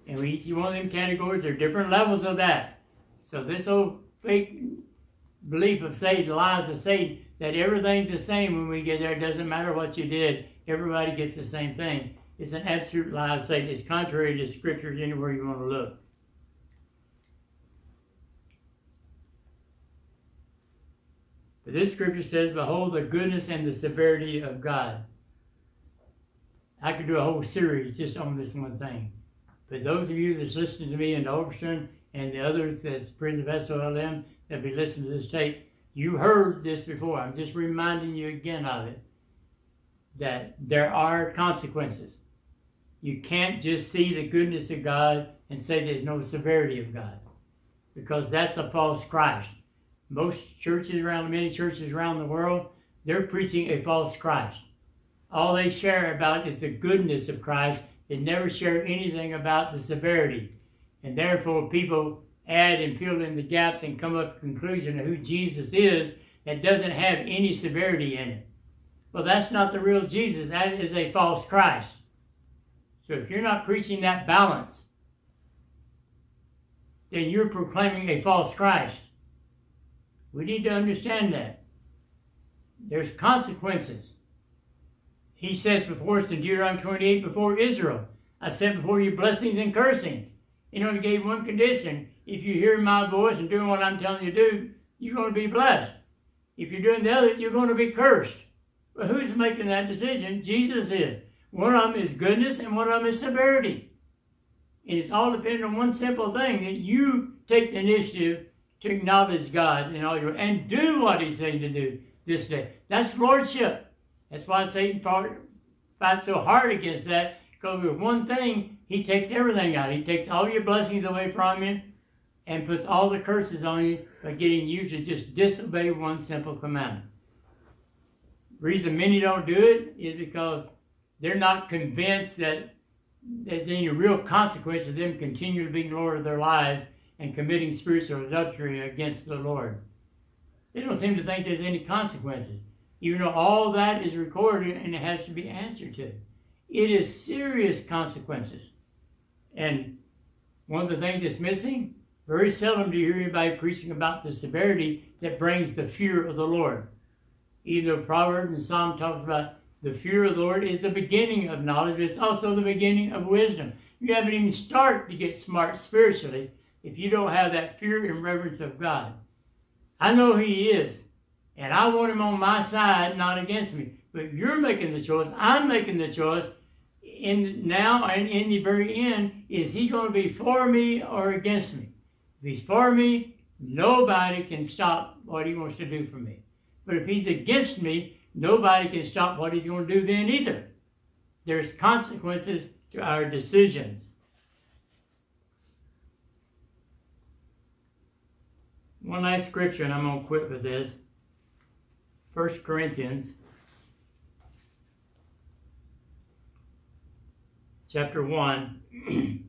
And we each one of them categories are different levels of that. So this old fake belief of Satan, the lies of Satan, that everything's the same when we get there, it doesn't matter what you did, everybody gets the same thing. It's an absolute lie of Satan. It's contrary to Scripture anywhere you want to look. But this Scripture says, behold the goodness and the severity of God. I could do a whole series just on this one thing. But those of you that's listening to me in Ulverston and the others that's prison vessel LM that be listening to this tape, you heard this before. I'm just reminding you again of it, that there are consequences. You can't just see the goodness of God and say there's no severity of God, because that's a false Christ. Most churches around, many churches around the world, they're preaching a false Christ. All they share about is the goodness of Christ. They never share anything about the severity. And therefore, people add and fill in the gaps and come up with a conclusion of who Jesus is that doesn't have any severity in it. Well, that's not the real Jesus. That is a false Christ. So if you're not preaching that balance, then you're proclaiming a false Christ. We need to understand that. There's consequences. He says before us in Deuteronomy 28, before Israel, I set before you blessings and cursings. He only gave one condition. If you hear my voice and doing what I'm telling you to do, you're going to be blessed. If you're doing the other, you're going to be cursed. But who's making that decision? Jesus is. One of them is goodness and one of them is severity. And it's all dependent on one simple thing, that you take the initiative to acknowledge God in all your, and do what he's saying to do this day. That's lordship. That's why Satan fights so hard against that, because with one thing, he takes everything out. He takes all your blessings away from you and puts all the curses on you by getting you to just disobey one simple commandment. The reason many don't do it is because they're not convinced that there's any real consequence of them continuing to be Lord of their lives and committing spiritual adultery against the Lord. They don't seem to think there's any consequences, even though all that is recorded and it has to be answered to. It is serious consequences. And one of the things that's missing, very seldom do you hear anybody preaching about the severity that brings the fear of the Lord. Even though Proverbs and Psalm talks about The fear of the Lord is the beginning of knowledge, but it's also the beginning of wisdom. You haven't even started to get smart spiritually if you don't have that fear and reverence of God. I know He is, and I want Him on my side, not against me. But you're making the choice. I'm making the choice. In now and in the very end, is He going to be for me or against me? If He's for me, nobody can stop what He wants to do for me. But if He's against me, nobody can stop what He's going to do then either. There's consequences to our decisions. One last scripture, and I'm going to quit with this. 1st Corinthians chapter 1,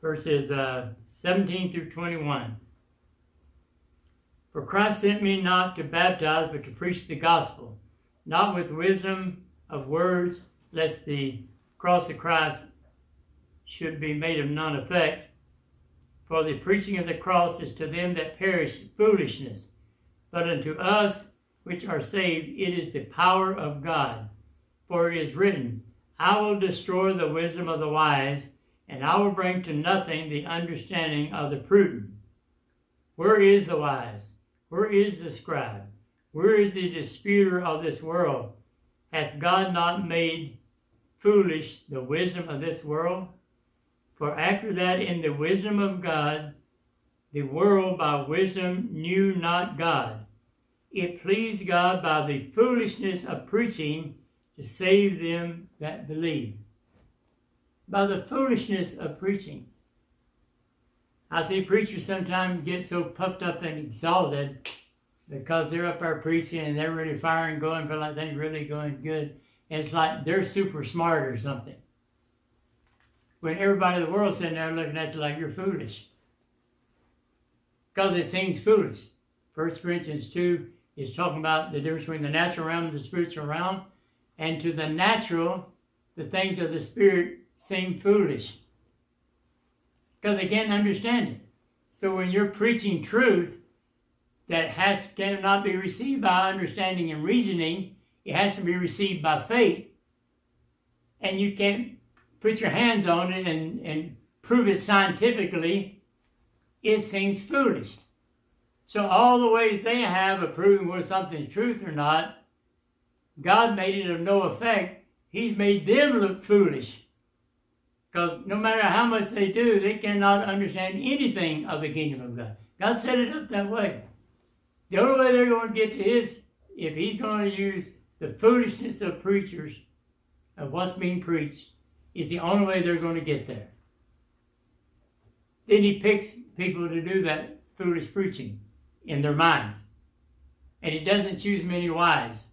verses 17 through 21. For Christ sent me not to baptize, but to preach the gospel, not with wisdom of words, lest the cross of Christ should be made of none effect. For the preaching of the cross is to them that perish foolishness, but unto us which are saved it is the power of God. For it is written, I will destroy the wisdom of the wise, and I will bring to nothing the understanding of the prudent. Where is the wise? Where is the scribe? Where is the disputer of this world? Hath God not made foolish the wisdom of this world? For after that, in the wisdom of God, the world by wisdom knew not God. It pleased God by the foolishness of preaching to save them that believe. By the foolishness of preaching. I see preachers sometimes get so puffed up and exalted because they're up there preaching and they're really firing, going, feel like they're really going good. And it's like they're super smart or something. When everybody in the world's sitting there looking at you like you're foolish. Because it seems foolish. 1 Corinthians 2 is talking about the difference between the natural realm and the spiritual realm. And to the natural, the things of the spirit seem foolish. Because they can't understand it. So when you're preaching truth that cannot be received by understanding and reasoning, it has to be received by faith. And you can't put your hands on it and prove it scientifically. It seems foolish. So all the ways they have of proving whether something's truth or not, God made it of no effect. He's made them look foolish. Because no matter how much they do, they cannot understand anything of the kingdom of God. God set it up that way. The only way they're going to get to His, if He's going to use the foolishness of preachers, of what's being preached, is the only way they're going to get there. Then He picks people to do that foolish preaching in their minds. And He doesn't choose many wise.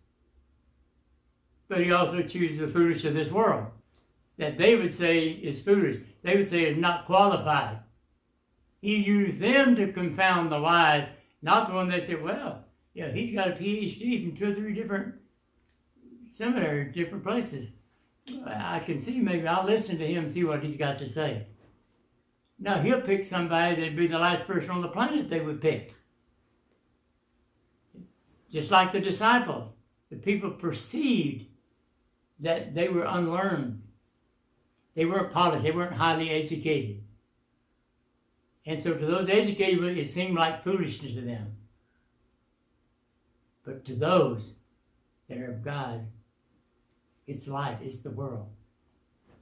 But He also chooses the foolish of this world, that they would say is foolish. They would say is not qualified. He used them to confound the wise, not the one that said, well, yeah, he's got a PhD from 2 or 3 different seminary, different places. I can see, maybe I'll listen to him, see what he's got to say. No, He'll pick somebody that'd be the last person on the planet they would pick. Just like the disciples. The people perceived that they were unlearned. They weren't polished. They weren't highly educated. And so to those educated, it seemed like foolishness to them. But to those that are of God, it's life. It's the world.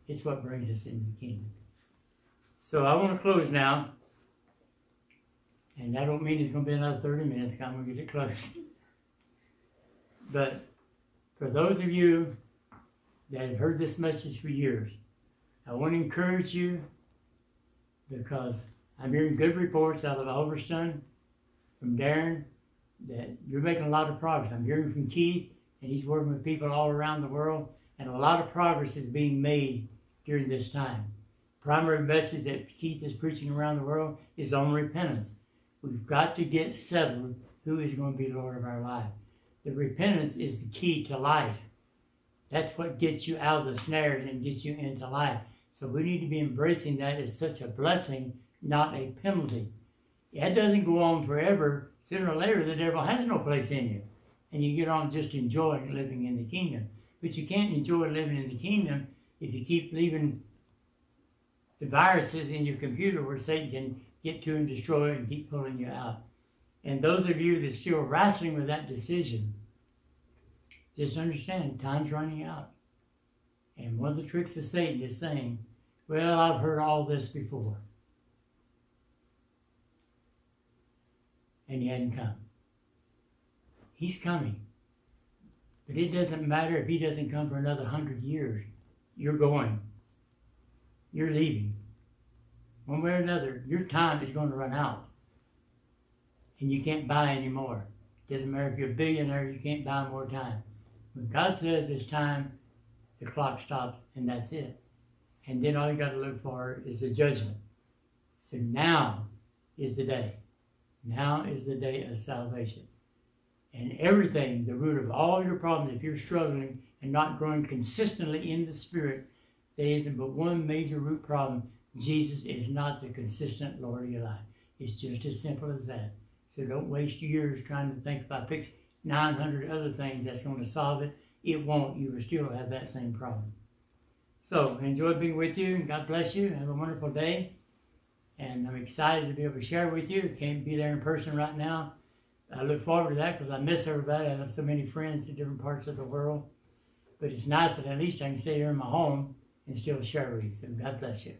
It's what brings us into the kingdom. So I want to close now. And I don't mean it's going to be another 30 minutes. I'm going to get it close. But for those of you that have heard this message for years, I want to encourage you, because I'm hearing good reports out of Ulverston from Darren that you're making a lot of progress. I'm hearing from Keith, and he's working with people all around the world, and a lot of progress is being made during this time. Primary message that Keith is preaching around the world is on repentance. We've got to get settled who is going to be Lord of our life. The repentance is the key to life. That's what gets you out of the snares and gets you into life. So we need to be embracing that as such a blessing, not a penalty. That doesn't go on forever. Sooner or later, the devil has no place in you. and you get on just enjoying living in the kingdom. But you can't enjoy living in the kingdom if you keep leaving the viruses in your computer where Satan can get to and destroy and keep pulling you out. And those of you that still wrestling with that decision, just understand, time's running out. And one of the tricks of Satan is saying, well, I've heard all this before. And he hadn't come. He's coming. But it doesn't matter if he doesn't come for another 100 years. You're going. You're leaving. One way or another, your time is going to run out. And you can't buy anymore. It doesn't matter if you're a billionaire, you can't buy more time. When God says it's time, the clock stops and that's it. And then all you got to look for is the judgment. So now is the day. Now is the day of salvation. And everything, the root of all your problems, if you're struggling and not growing consistently in the Spirit, there isn't but one major root problem. Jesus is not the consistent Lord of your life. It's just as simple as that. So don't waste years trying to think about 900 other things that's going to solve it. It won't. You will still have that same problem. So enjoy being with you, and God bless you. Have a wonderful day. And I'm excited to be able to share with you. Can't be there in person right now. I look forward to that because I miss everybody. I have so many friends in different parts of the world. But it's nice that at least I can stay here in my home and still share with you. So God bless you.